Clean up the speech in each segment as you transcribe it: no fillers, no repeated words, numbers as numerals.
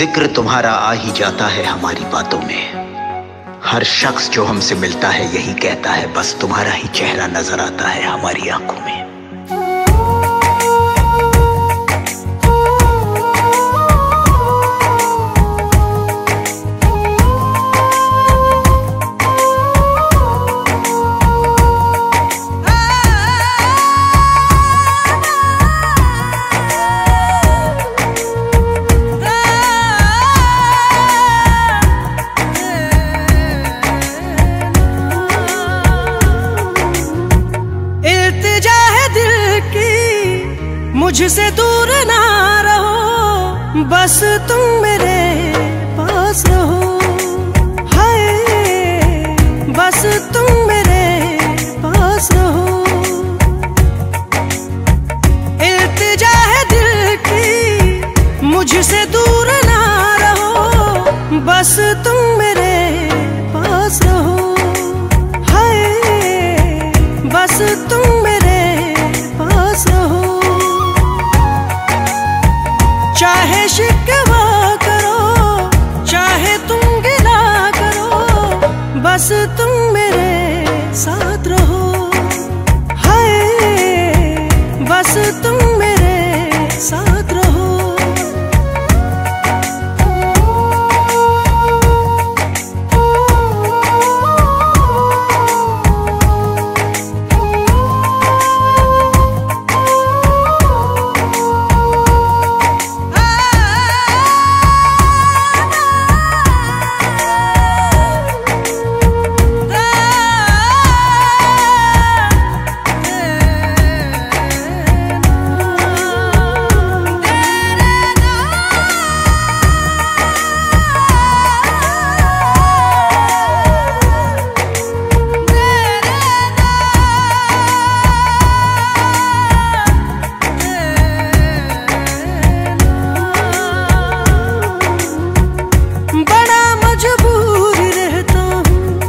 जिक्र तुम्हारा आ ही जाता है हमारी बातों में। हर शख्स जो हमसे मिलता है यही कहता है, बस तुम्हारा ही चेहरा नजर आता है हमारी आंखों में। मुझसे दूर ना रहो, बस तुम मेरे पास रहो, हाय बस तुम मेरे पास रहो। इल्तिजा है दिल की, मुझसे दूर ना रहो, बस तुम मेरे पास रहो, हाय बस तुम मेरे पास रहो। चाहे शिकवा करो, चाहे तुम गिला करो, बस तुम मेरे साथ रहो, हाय बस तुम मेरे साथ रहो। बस तुम मेरे पास रहो, हाय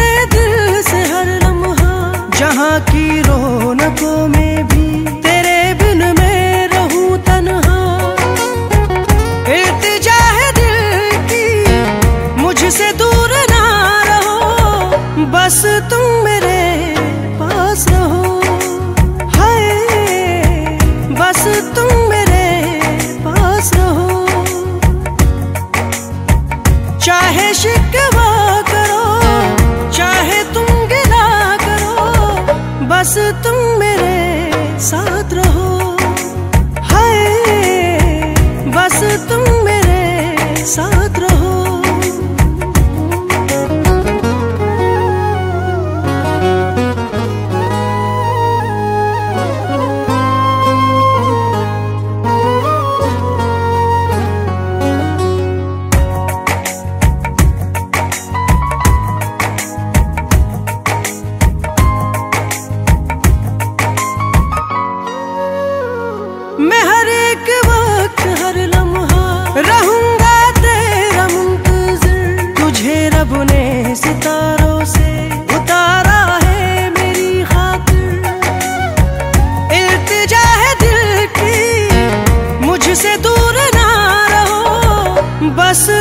बस तुम मेरे पास रहो। चाहे शिकवा करो, चाहे तुम गिला करो, बस तुम मेरे साथ रहो, हाय बस तुम मेरे साथ रहो। बस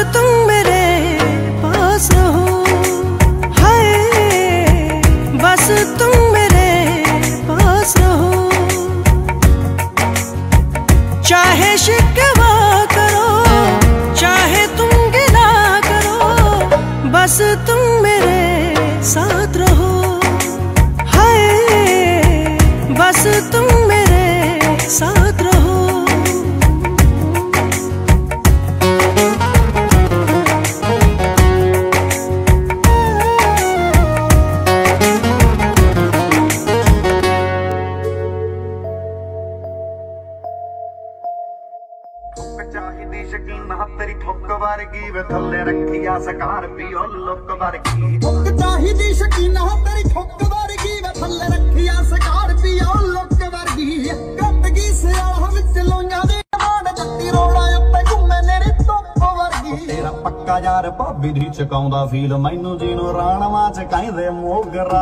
तुम मेरे पास रहो, हाय बस तुम मेरे पास रहो। चाहे शिकवा करो, चाहे तुम गिला करो, बस तुम मेरे साथ रहो, हाय बस तुम मेरे साथ रहो। चकाउंदा फील मैनू जीनू राणवा चकाई दे मोगरा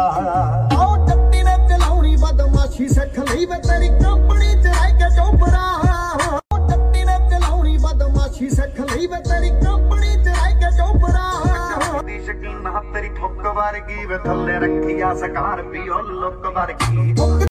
आओ टट्टी ने चलाउणी बदमाशी सिख लई वे तेरी कंपनी चलाई के चौपरा आओ टट्टी ने चलाउणी बदमाशी सिख खलई में तेरी कंपनी चलाई के चोपरा दी शकीन महतरी ठोक वारगी वे थल्ले रखिया सकार पियो लोक वारगी।